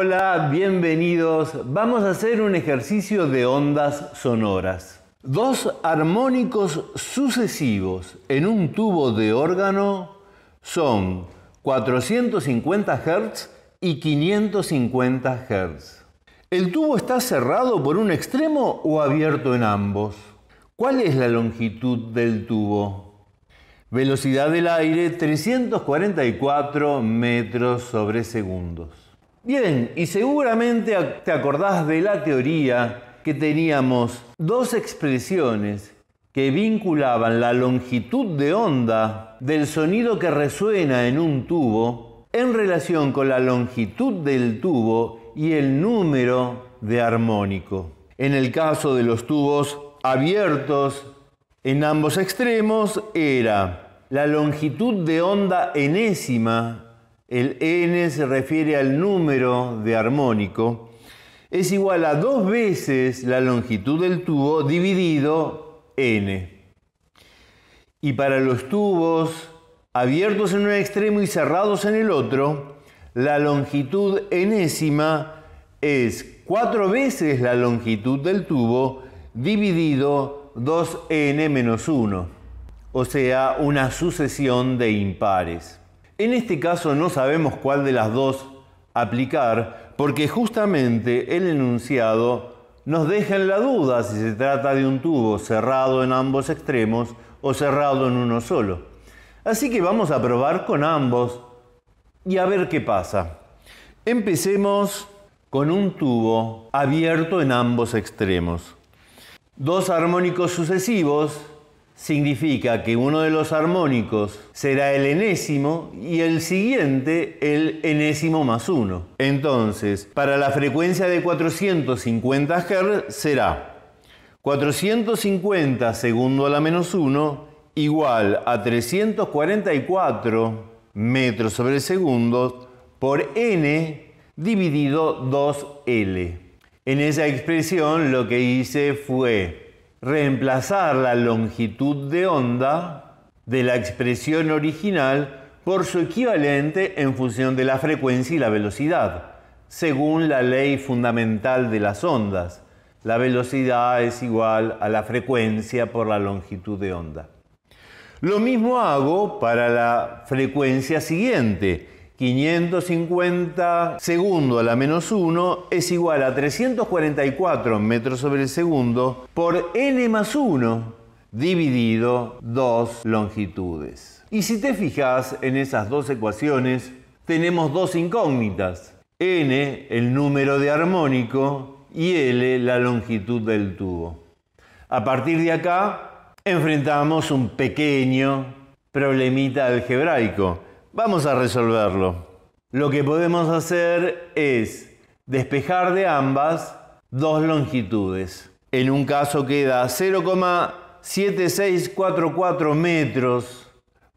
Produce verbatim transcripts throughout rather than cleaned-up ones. Hola, bienvenidos. Vamos a hacer un ejercicio de ondas sonoras. Dos armónicos sucesivos en un tubo de órgano son cuatrocientos cincuenta hercios y quinientos cincuenta hercios. ¿El tubo está cerrado por un extremo o abierto en ambos? ¿Cuál es la longitud del tubo? Velocidad del aire trescientos cuarenta y cuatro metros sobre segundos. Bien, y seguramente te acordás de la teoría que teníamos dos expresiones que vinculaban la longitud de onda del sonido que resuena en un tubo en relación con la longitud del tubo y el número de armónico. En el caso de los tubos abiertos en ambos extremos era la longitud de onda enésima, el n se refiere al número de armónico, es igual a dos veces la longitud del tubo dividido n. Y para los tubos abiertos en un extremo y cerrados en el otro, la longitud enésima es cuatro veces la longitud del tubo dividido dos n menos uno, o sea, una sucesión de impares. En este caso no sabemos cuál de las dos aplicar, porque justamente el enunciado nos deja en la duda si se trata de un tubo cerrado en ambos extremos o cerrado en uno solo. Así que vamos a probar con ambos y a ver qué pasa. Empecemos con un tubo abierto en ambos extremos. Dos armónicos sucesivos significa que uno de los armónicos será el enésimo y el siguiente el enésimo más uno. Entonces, para la frecuencia de cuatrocientos cincuenta hercios será cuatrocientos cincuenta segundo a la menos uno igual a trescientos cuarenta y cuatro metros sobre segundos por n dividido dos ele. En esa expresión lo que hice fue reemplazar la longitud de onda de la expresión original por su equivalente en función de la frecuencia y la velocidad, según la ley fundamental de las ondas. La velocidad es igual a la frecuencia por la longitud de onda. Lo mismo hago para la frecuencia siguiente. quinientos cincuenta segundo a la menos uno es igual a trescientos cuarenta y cuatro metros sobre el segundo por n más uno dividido dos longitudes. Y si te fijas en esas dos ecuaciones, tenemos dos incógnitas. N, el número de armónico, y L, la longitud del tubo. A partir de acá, enfrentamos un pequeño problemita algebraico. Vamos a resolverlo. Lo que podemos hacer es despejar de ambas dos longitudes. En un caso queda cero coma setenta y seis cuarenta y cuatro metros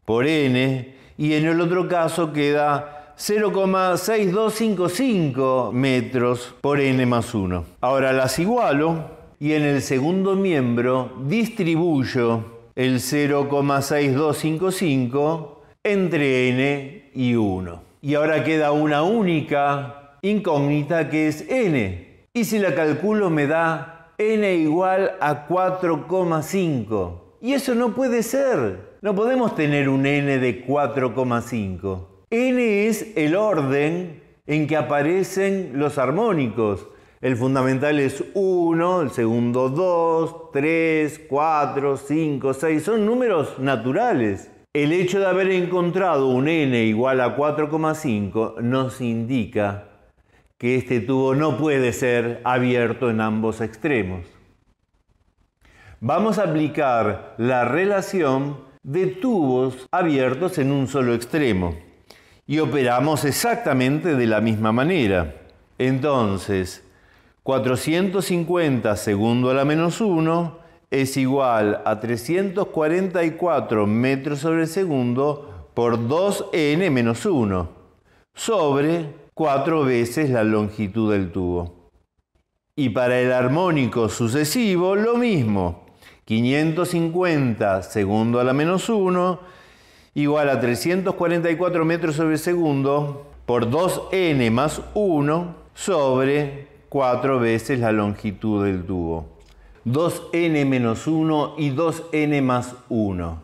por n y en el otro caso queda cero coma seiscientos veinticinco metros por n más uno. Ahora las igualo. Y en el segundo miembro distribuyo el cero coma seiscientos veinticinco entre n y uno. Y ahora queda una única incógnita que es n. Y si la calculo me da n igual a cuatro coma cinco. Y eso no puede ser. No podemos tener un n de cuatro coma cinco. N es el orden en que aparecen los armónicos. El fundamental es uno, el segundo dos, tres, cuatro, cinco, seis. Son números naturales. El hecho de haber encontrado un n igual a cuatro coma cinco nos indica que este tubo no puede ser abierto en ambos extremos. Vamos a aplicar la relación de tubos abiertos en un solo extremo. Y operamos exactamente de la misma manera. Entonces, cuatrocientos cincuenta segundo a la menos uno es igual a trescientos cuarenta y cuatro metros sobre el segundo por dos n menos uno sobre cuatro veces la longitud del tubo. Y para el armónico sucesivo lo mismo, quinientos cincuenta segundo a la menos uno igual a trescientos cuarenta y cuatro metros sobre el segundo por dos n más uno sobre cuatro veces la longitud del tubo. dos ene menos uno y dos ene más uno.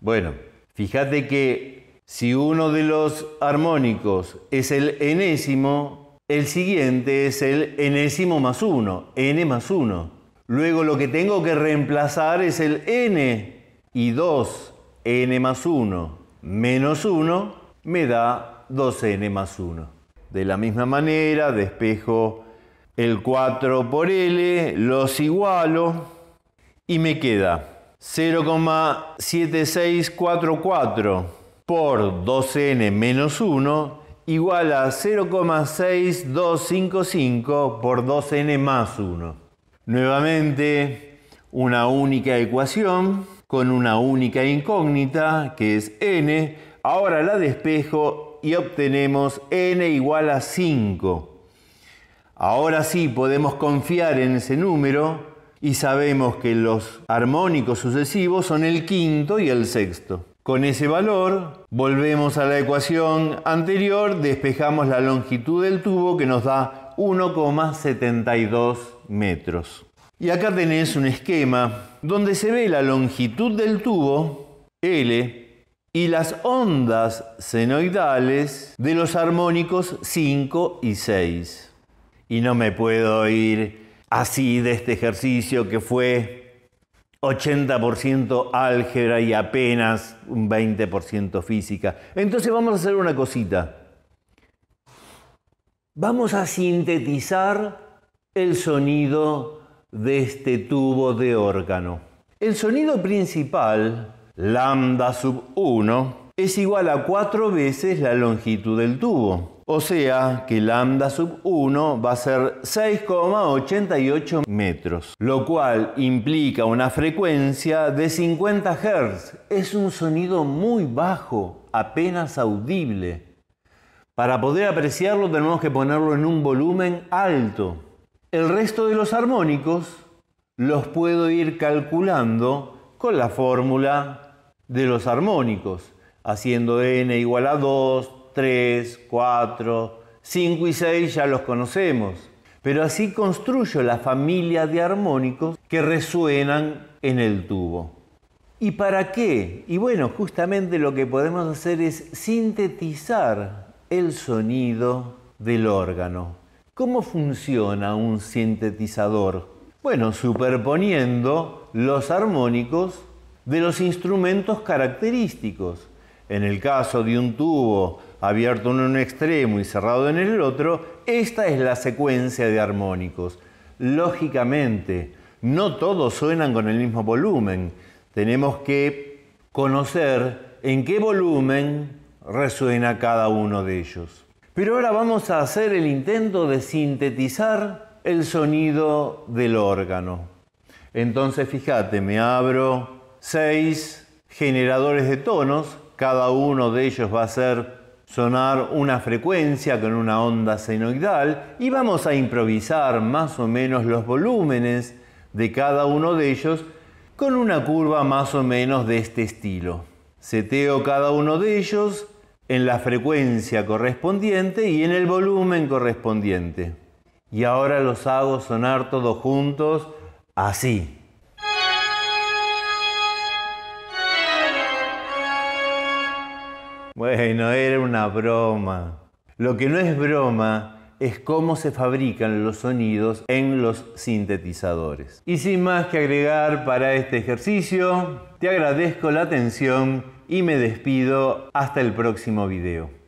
Bueno, fíjate que si uno de los armónicos es el enésimo, el siguiente es el enésimo más uno, ene más uno. Luego lo que tengo que reemplazar es el n, y dos ene más uno menos uno me da dos ene más uno. De la misma manera despejo el cuatro por L, los igualo y me queda cero coma siete seis cuatro cuatro por dos ene menos uno igual a cero coma seis dos cinco cinco por dos ene más uno. Nuevamente una única ecuación con una única incógnita que es n. Ahora la despejo y obtenemos n igual a cinco. Ahora sí podemos confiar en ese número y sabemos que los armónicos sucesivos son el quinto y el sexto. Con ese valor volvemos a la ecuación anterior, despejamos la longitud del tubo que nos da uno coma setenta y dos metros. Y acá tenés un esquema donde se ve la longitud del tubo, L, y las ondas senoidales de los armónicos cinco y seis. Y no me puedo ir así de este ejercicio que fue ochenta por ciento álgebra y apenas un veinte por ciento física. Entonces vamos a hacer una cosita. Vamos a sintetizar el sonido de este tubo de órgano. El sonido principal, lambda sub uno, es igual a cuatro veces la longitud del tubo. O sea que lambda sub uno va a ser seis coma ochenta y ocho metros, lo cual implica una frecuencia de cincuenta hercios. Es un sonido muy bajo, apenas audible. Para poder apreciarlo tenemos que ponerlo en un volumen alto. El resto de los armónicos los puedo ir calculando con la fórmula de los armónicos, haciendo n igual a dos, tres, cuatro, cinco y seis ya los conocemos. Pero así construyo la familia de armónicos que resuenan en el tubo. ¿Y para qué? Y bueno, justamente lo que podemos hacer es sintetizar el sonido del órgano. ¿Cómo funciona un sintetizador? Bueno, superponiendo los armónicos de los instrumentos característicos. En el caso de un tubo abierto en un extremo y cerrado en el otro, esta es la secuencia de armónicos. Lógicamente, no todos suenan con el mismo volumen. Tenemos que conocer en qué volumen resuena cada uno de ellos. Pero ahora vamos a hacer el intento de sintetizar el sonido del órgano. Entonces, fíjate, me abro seis generadores de tonos. Cada uno de ellos va a hacer sonar una frecuencia con una onda senoidal y vamos a improvisar más o menos los volúmenes de cada uno de ellos con una curva más o menos de este estilo. Seteo cada uno de ellos en la frecuencia correspondiente y en el volumen correspondiente. Y ahora los hago sonar todos juntos así. Bueno, era una broma. Lo que no es broma es cómo se fabrican los sonidos en los sintetizadores. Y sin más que agregar para este ejercicio, te agradezco la atención y me despido hasta el próximo video.